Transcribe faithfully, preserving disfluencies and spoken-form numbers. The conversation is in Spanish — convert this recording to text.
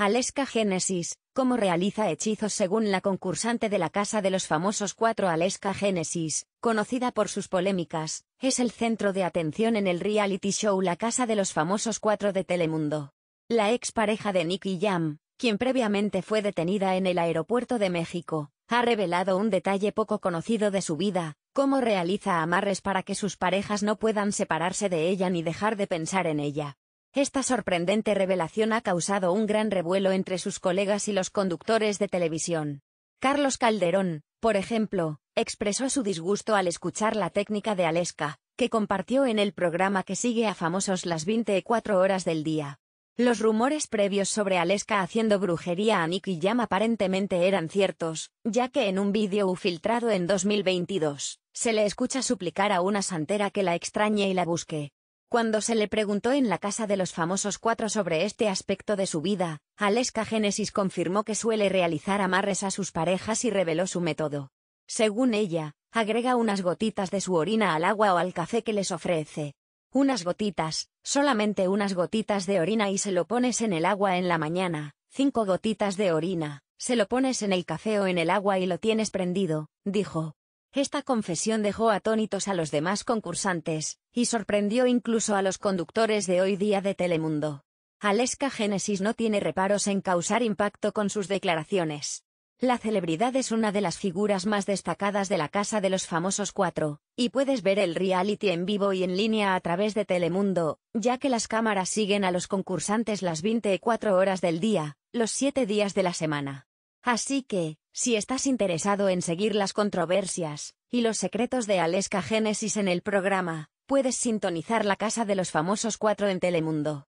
Aleska Génesis, ¿cómo realiza hechizos? Según la concursante de la Casa de los Famosos Cuatro, Aleska Génesis, conocida por sus polémicas, es el centro de atención en el reality show La Casa de los Famosos Cuatro de Telemundo. La expareja de Nicky Jam, quien previamente fue detenida en el aeropuerto de México, ha revelado un detalle poco conocido de su vida, cómo realiza amarres para que sus parejas no puedan separarse de ella ni dejar de pensar en ella. Esta sorprendente revelación ha causado un gran revuelo entre sus colegas y los conductores de televisión. Carlos Calderón, por ejemplo, expresó su disgusto al escuchar la técnica de Aleska, que compartió en el programa que sigue a Famosos las veinticuatro horas del día. Los rumores previos sobre Aleska haciendo brujería a Nicky Jam aparentemente eran ciertos, ya que en un vídeo filtrado en dos mil veintidós, se le escucha suplicar a una santera que la extrañe y la busque. Cuando se le preguntó en la Casa de los Famosos Cuatro sobre este aspecto de su vida, Aleska Génesis confirmó que suele realizar amarres a sus parejas y reveló su método. Según ella, agrega unas gotitas de su orina al agua o al café que les ofrece. Unas gotitas, solamente unas gotitas de orina, y se lo pones en el agua en la mañana, cinco gotitas de orina, se lo pones en el café o en el agua y lo tienes prendido, dijo. Esta confesión dejó atónitos a los demás concursantes, y sorprendió incluso a los conductores de hoy día de Telemundo. Aleska Génesis no tiene reparos en causar impacto con sus declaraciones. La celebridad es una de las figuras más destacadas de la Casa de los Famosos Cuatro, y puedes ver el reality en vivo y en línea a través de Telemundo, ya que las cámaras siguen a los concursantes las veinticuatro horas del día, los siete días de la semana. Así que, si estás interesado en seguir las controversias y los secretos de Aleska Génesis en el programa, puedes sintonizar la Casa de los Famosos Cuatro en Telemundo.